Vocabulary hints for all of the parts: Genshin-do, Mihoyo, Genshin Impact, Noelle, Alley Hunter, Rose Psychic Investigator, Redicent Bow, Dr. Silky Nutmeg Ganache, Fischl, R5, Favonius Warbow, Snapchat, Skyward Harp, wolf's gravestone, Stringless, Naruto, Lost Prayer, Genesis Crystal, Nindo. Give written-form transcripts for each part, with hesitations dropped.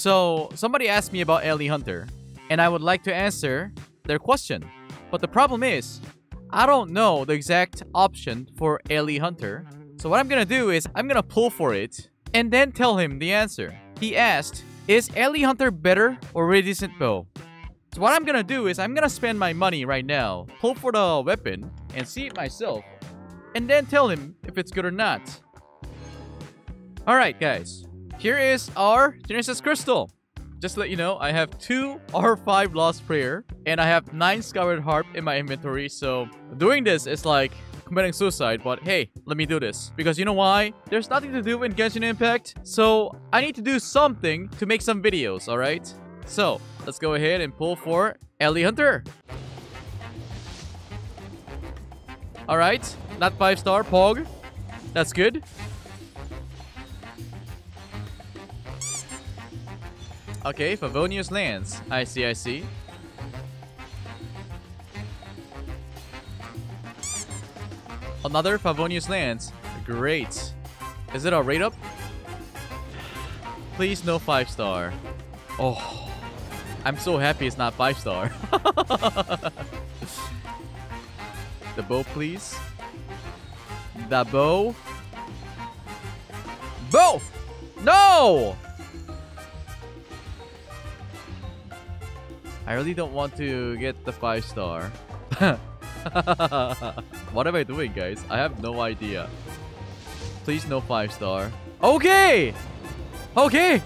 So somebody asked me about Alley Hunter, and I would like to answer their question. But the problem is, I don't know the exact option for Alley Hunter. So what I'm gonna do is I'm gonna pull for it and then tell him the answer. He asked, is Alley Hunter better or Redicent Bow? So what I'm gonna do is I'm gonna spend my money right now, pull for the weapon and see it myself, and then tell him if it's good or not. Alright guys, here is our Genesis Crystal. Just to let you know, I have 2 R5 Lost Prayer and I have 9 Skyward Harp in my inventory. So doing this is like committing suicide, but hey, let me do this. Because you know why? There's nothing to do in Genshin Impact, so I need to do something to make some videos, alright? So let's go ahead and pull for Alley Hunter. Alright, not 5-star, Pog. That's good. Okay, Favonius lands. I see, I see. Another Favonius lands. Great. Is it a raid up? Please, no 5-star. Oh, I'm so happy it's not 5-star. The bow, please. The bow. Bow! No! I really don't want to get the 5-star. What am I doing, guys? I have no idea. Please, no 5-star. Okay! Okay!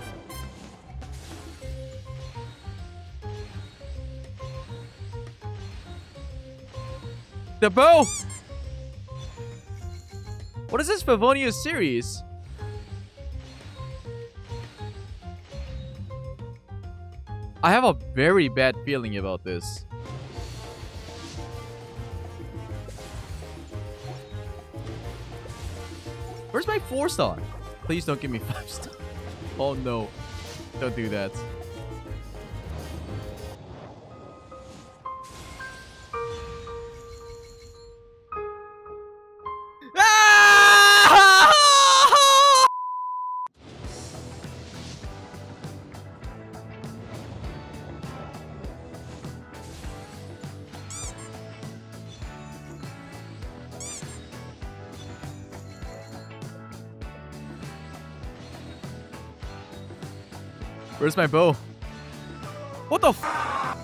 The bow! What is this Favonius series? I have a very bad feeling about this. Where's my 4-star? Please don't give me 5-star. Oh no. Don't do that. Where's my bow? What the f?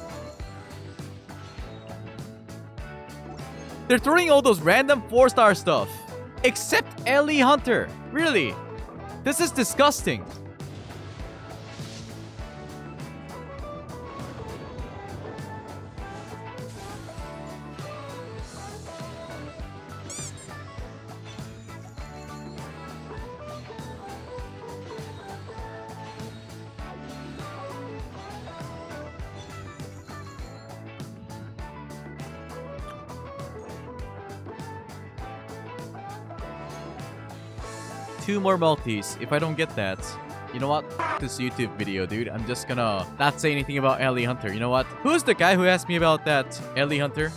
They're throwing all those random 4-star stuff. Except Alley Hunter. Really? This is disgusting. Two more multis. If I don't get that, you know what? This YouTube video, dude. I'm just gonna not say anything about Alley Hunter. You know what? Who's the guy who asked me about that? Alley Hunter?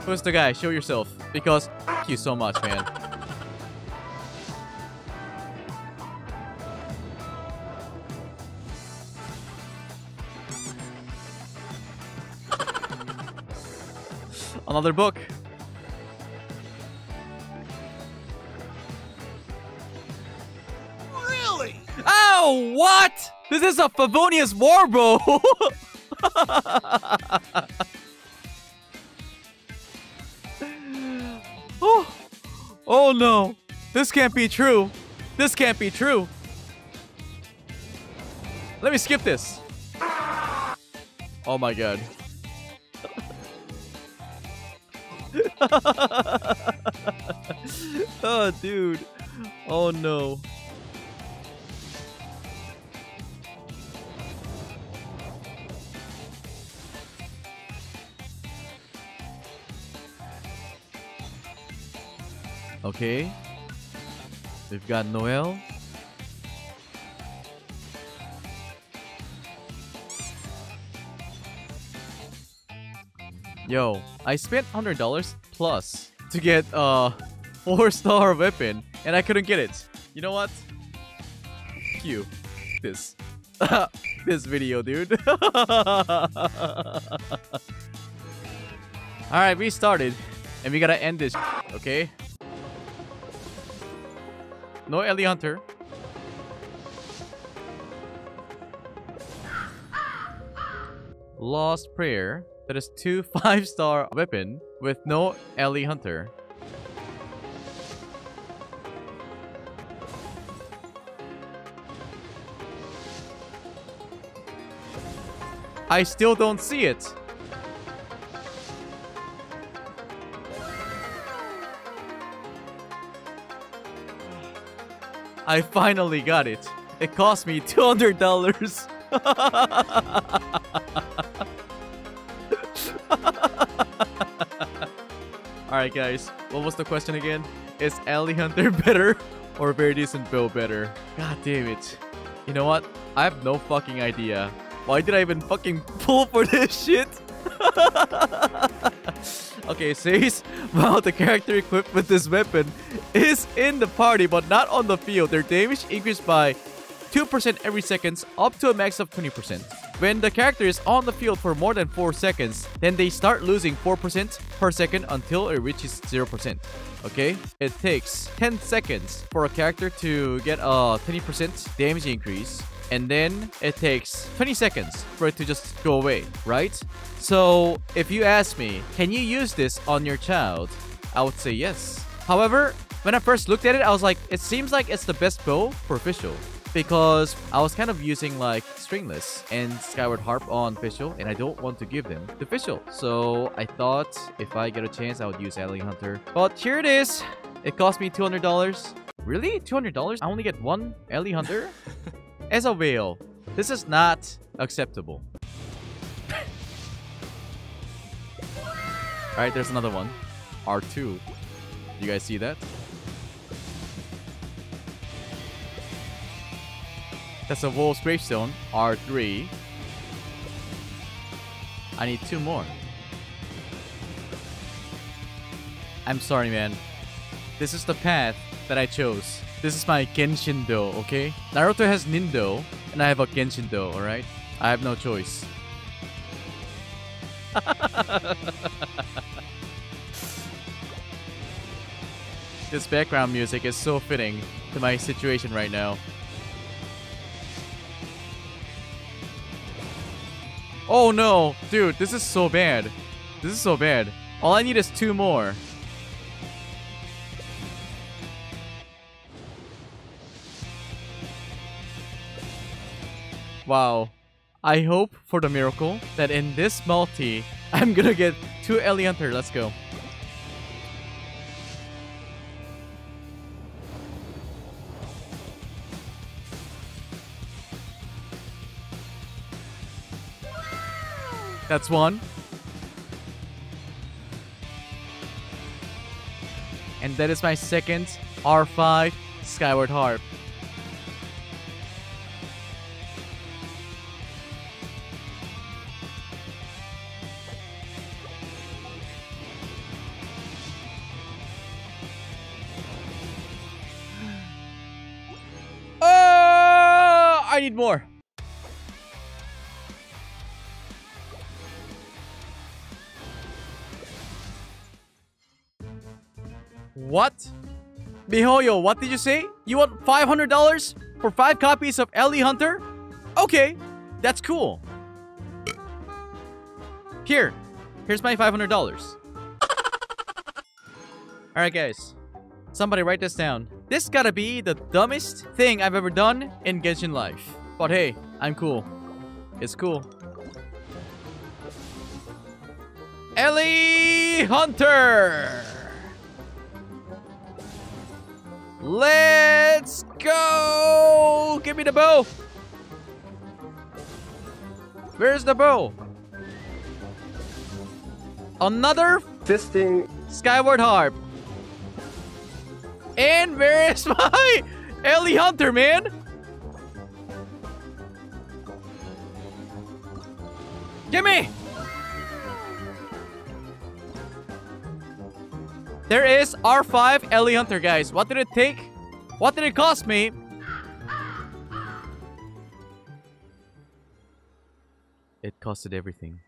Who's the guy? Show yourself. Because f*** you so much, man. Another book. Oh, what? This is a Favonius Warbow! Oh. Oh no. This can't be true. This can't be true. Let me skip this. Oh my god. Oh, dude. Oh no. Okay, we've got Noelle. Yo, I spent $100 plus to get a 4-star weapon and I couldn't get it. You know what? F*** you. This. this video, dude. Alright, we started. And we gotta end this, okay? No Alley Hunter. Lost Prayer. That is 2 5-star weapon with no Alley Hunter. I still don't see it. I finally got it. It cost me $200. Alright guys, what was the question again? Is Alley Hunter better or Redicent Bow better? God damn it. You know what? I have no fucking idea. Why did I even fucking pull for this shit? Okay, it says, wow, the character equipped with this weapon is in the party but not on the field. Their damage increased by 2% every second up to a max of 20%. When the character is on the field for more than 4 seconds, then they start losing 4% per second until it reaches 0%. Okay? It takes 10 seconds for a character to get a 20% damage increase. And then it takes 20 seconds for it to just go away, right? So if you ask me, can you use this on your child? I would say yes. However, when I first looked at it, I was like, it seems like it's the best bow for Fischl. Because I was kind of using like Stringless and Skyward Harp on Fischl, and I don't want to give them to Fischl. So I thought if I get a chance, I would use Alley Hunter. But here it is. It cost me $200. Really? $200? I only get one Alley Hunter? As a whale, this is not acceptable. Alright, there's another one. R2. You guys see that? That's a wolf's gravestone. R3. I need 2 more. I'm sorry, man. This is the path that I chose. This is my Genshin-do, okay? Naruto has Nindo, and I have a Genshin-do, alright? I have no choice. This background music is so fitting to my situation right now. Oh no! Dude, this is so bad. This is so bad. All I need is 2 more. Wow, I hope for the miracle that in this multi, I'm gonna get 2 Alley Hunter. Let's go. That's one. And that is my second R5 Skyward Harp. I need more. What? Mihoyo, what did you say? You want $500 for 5 copies of Alley Hunter? Okay, that's cool. Here's my $500. Alright guys, somebody write this down. This gotta be the dumbest thing I've ever done in Genshin life. But hey, I'm cool. It's cool. Alley Hunter! Let's go! Give me the bow! Where's the bow? Another fisting Skyward Harp. And where is my Alley Hunter, man? Gimme! There is R5 Alley Hunter, guys. What did it take? What did it cost me? It costed everything.